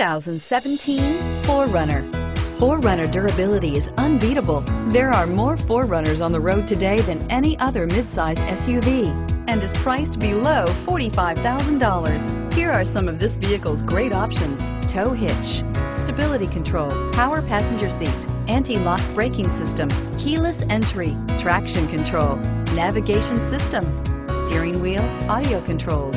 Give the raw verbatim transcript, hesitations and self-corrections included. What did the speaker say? two thousand seventeen four runner. four runner durability is unbeatable. There are more four runners on the road today than any other midsize S U V and is priced below forty-five thousand dollars. Here are some of this vehicle's great options: tow hitch, stability control, power passenger seat, anti-lock braking system, keyless entry, traction control, navigation system, steering wheel audio controls,